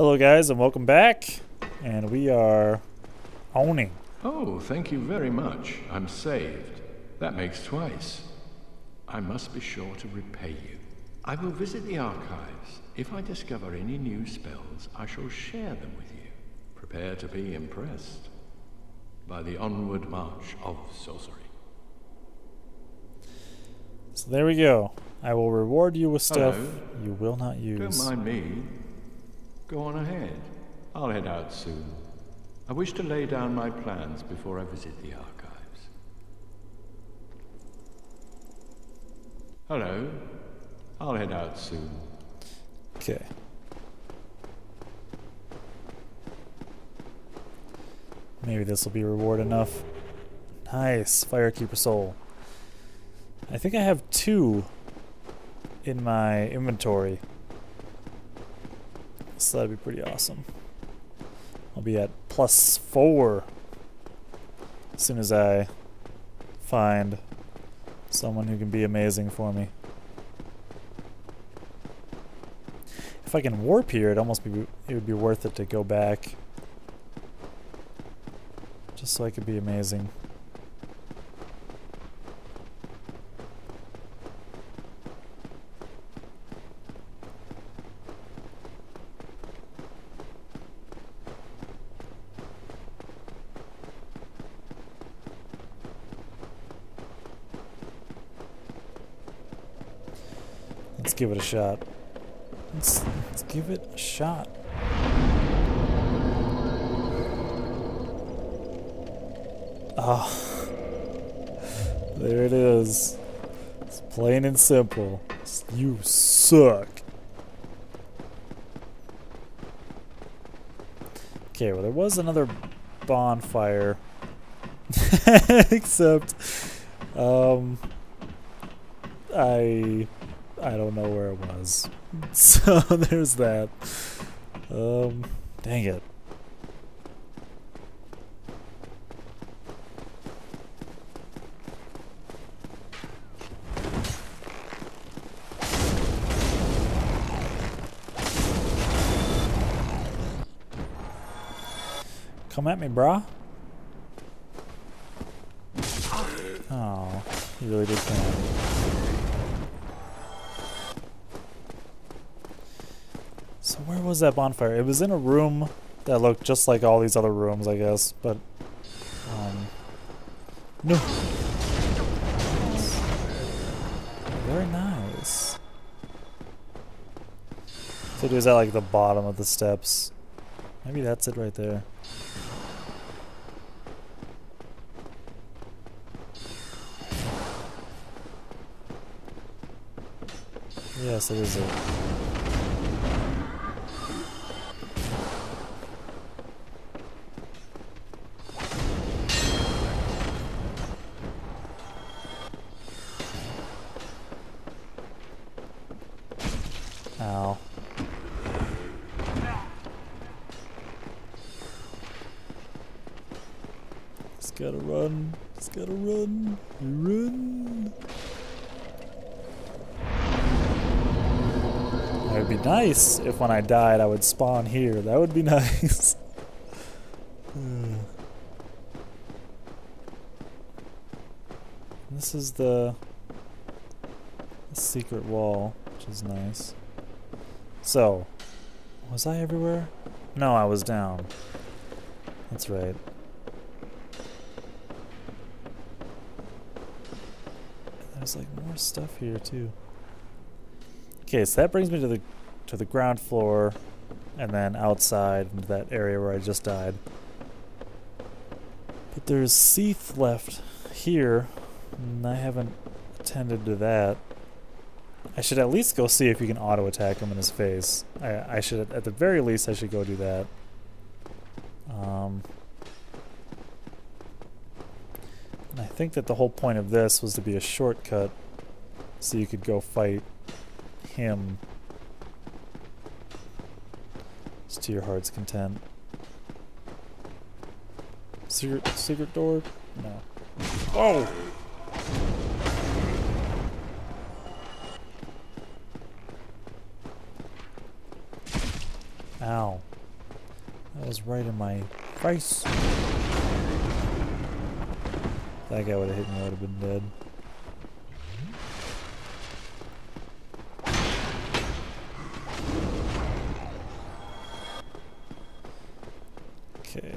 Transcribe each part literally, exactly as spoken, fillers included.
Hello guys and welcome back, and we are owning. Oh, thank you very much. I'm saved. That makes twice. I must be sure to repay you. I will visit the archives. If I discover any new spells, I shall share them with you. Prepare to be impressed by the onward march of sorcery. So there we go. I will reward you with stuff Hello. You will not use. Don't mind me. Go on ahead. I'll head out soon. I wish to lay down my plans before I visit the archives. Hello. I'll head out soon. Okay. Maybe this will be reward enough. Nice. Firekeeper Soul. I think I have two in my inventory. So that'd be pretty awesome. I'll be at plus four as soon as I find someone who can be amazing for me. If I can warp here, it almost be it would be worth it to go back just so I could be amazing. Let's give it a shot. Let's, let's give it a shot. Oh, there it is. It's plain and simple. It's, you suck. Okay, well, there was another bonfire. Except, um, I... I don't know where it was. So there's that. Um, dang it. Come at me, brah. Oh, you really did come at me. So where was that bonfire? It was in a room that looked just like all these other rooms, I guess, but um no. Very nice. So it was at like the bottom of the steps. Maybe that's it right there. Yes, it is it. Ow. Just gotta run. Just gotta run. Run. That would be nice if when I died I would spawn here. That would be nice. This is the, the secret wall, which is nice. So, was I everywhere? No, I was down. That's right. There's like more stuff here too. Okay, so that brings me to the to the ground floor, and then outside into that area where I just died. But there's Seath left here, and I haven't attended to that. I should at least go see if you can auto attack him in his face. I, I should, at the very least, I should go do that. Um, and I think that the whole point of this was to be a shortcut, so you could go fight him. Just to your heart's content. Secret, secret door? No. Oh! Ow. That was right in my face. That guy would have hit me, I would have been dead. Okay.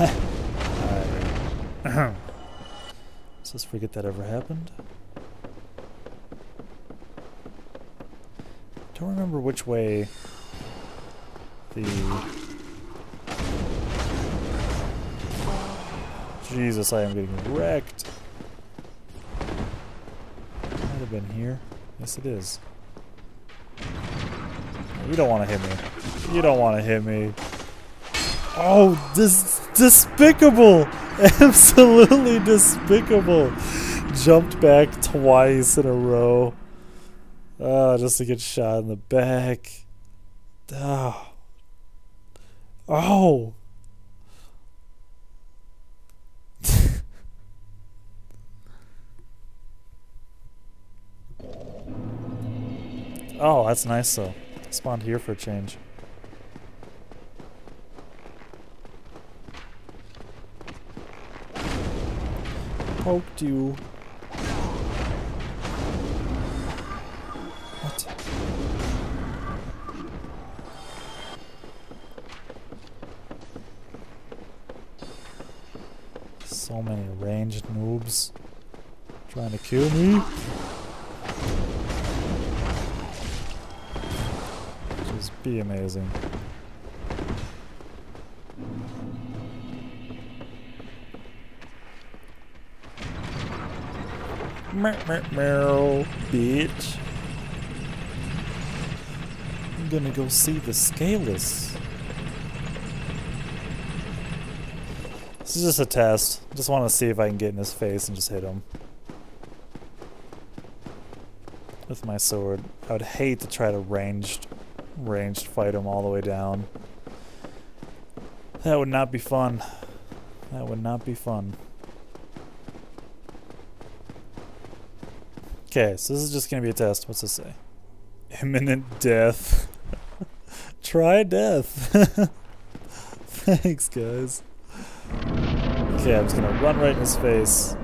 Alright. Let's just forget that ever happened. Don't remember which way the... Jesus, I am getting wrecked. Might have been here. Yes, it is. You don't want to hit me. You don't want to hit me. Oh, this despicable! Absolutely despicable! Jumped back twice in a row. Oh, just to get shot in the back. Oh. Oh. Oh, that's nice though. Spawned here for a change. Poked you. So many ranged noobs trying to kill me. Just be amazing. Mer mer mer, bitch. I'm gonna go see the Scalus. This is just a test. Just want to see if I can get in his face and just hit him with my sword. I would hate to try to ranged, ranged fight him all the way down. That would not be fun. That would not be fun. Okay, so this is just gonna be a test. What's this say? Imminent death. Try death. Thanks, guys. Okay, I'm just gonna run right in his face.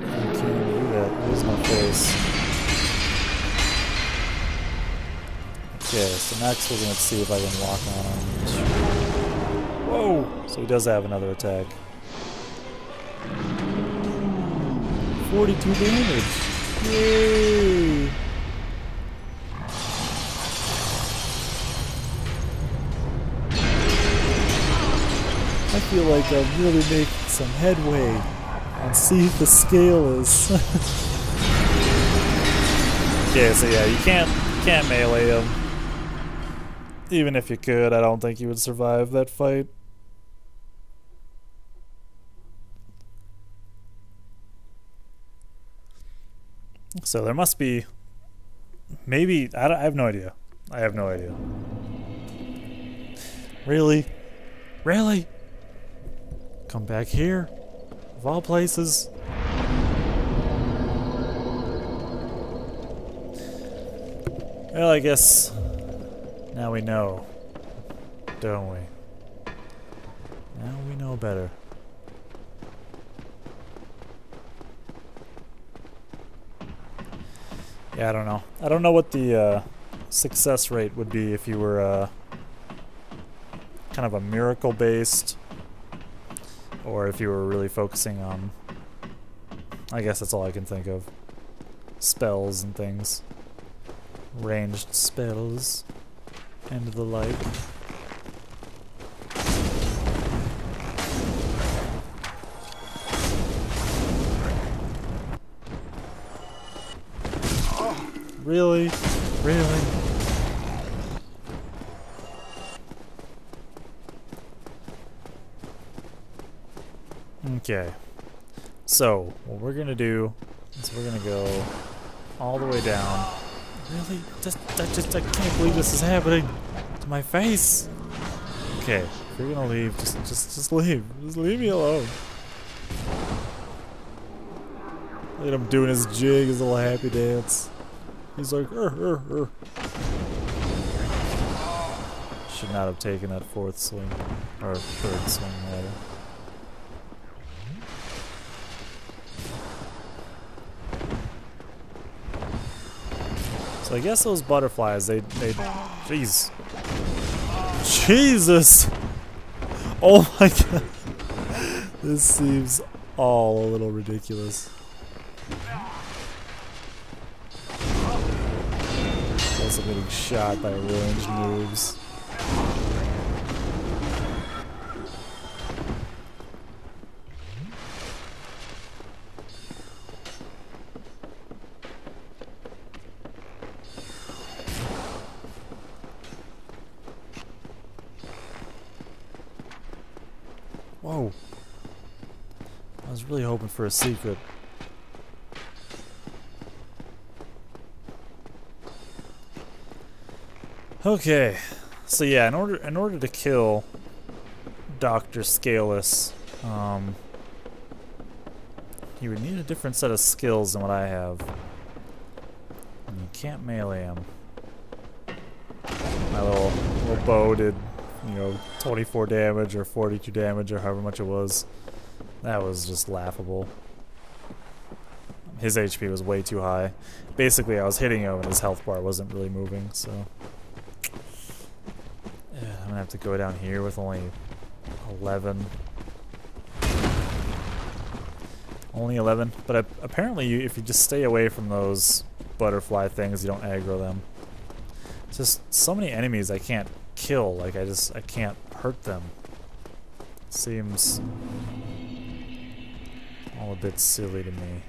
I can't do that. Lose my face. Okay, so next we're gonna see if I can walk on him. Whoa! So he does have another attack. forty-two damage. Yay! I feel like I've really made some headway on Seath the Scalus. Okay, so yeah, you can't you can't melee him. Even if you could, I don't think you would survive that fight. So there must be, maybe I, don't, I have no idea. I have no idea. Really, really. Come back here, of all places. Well, I guess now we know, don't we? Now we know better. Yeah, I don't know. I don't know what the uh, success rate would be if you were uh, kind of a miracle-based, or if you were really focusing on, I guess that's all I can think of, spells and things, ranged spells and the like. Oh, really? Really? Okay, so what we're gonna do is we're gonna go all the way down. Really? Just, I just, I can't believe this is happening to my face. Okay, if you're gonna leave, just, just, just leave. Just leave me alone. Look at him doing his jig, his little happy dance. He's like, er, er, er. Should not have taken that fourth swing, or third swing, rather. So I guess those butterflies, they, they, jeez. Jesus! Oh my god. This seems all a little ridiculous. Guess I'm getting shot by orange moves. Whoa. I was really hoping for a secret. Okay, so yeah, in order in order to kill Doctor Scalus, um, you would need a different set of skills than what I have. And you can't melee him. My little, little bow did, you know, twenty-four damage or forty-two damage or however much it was. That was just laughable. His H P was way too high. Basically, I was hitting him and his health bar wasn't really moving, so... I'm gonna have to go down here with only eleven. Only eleven? But I, apparently you, if you just stay away from those butterfly things, you don't aggro them. It's just so many enemies I can't kill. Like, I just, I can't hurt them. Seems all a bit silly to me.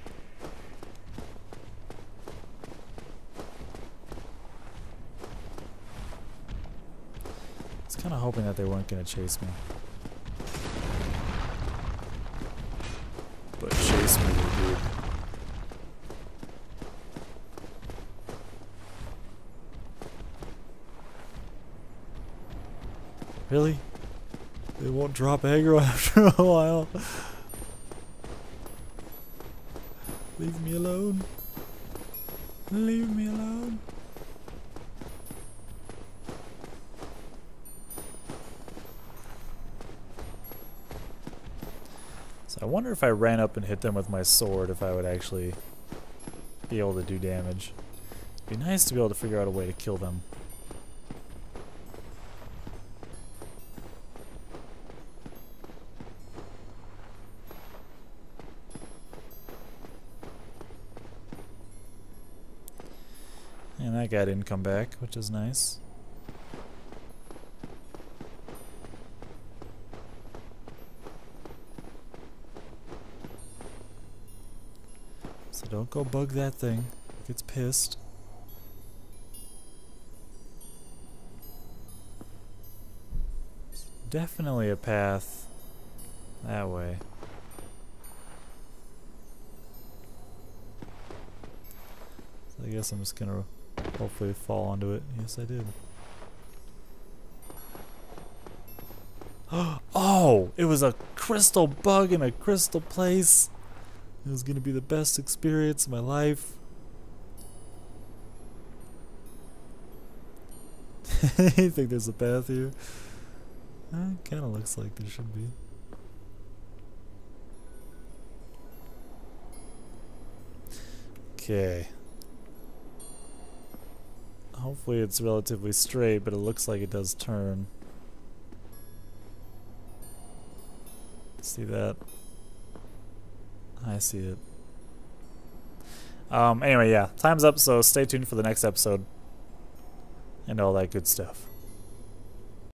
I was kind of hoping that they weren't going to chase me. But chase me, dude. Really? They won't drop aggro after a while. Leave me alone. Leave me alone. I wonder if I ran up and hit them with my sword if I would actually be able to do damage. It'd be nice to be able to figure out a way to kill them. And that guy didn't come back, which is nice. So don't go bug that thing. It gets pissed. There's definitely a path that way. So I guess I'm just gonna hopefully fall onto it. Yes, I did. Oh! It was a crystal bug in a crystal place! It was gonna be the best experience of my life. You think there's a path here? Uh, it kinda looks like there should be. Okay. Hopefully it's relatively straight, but it looks like it does turn. See that? I see it. Um, anyway, yeah. Time's up, so stay tuned for the next episode. And all that good stuff.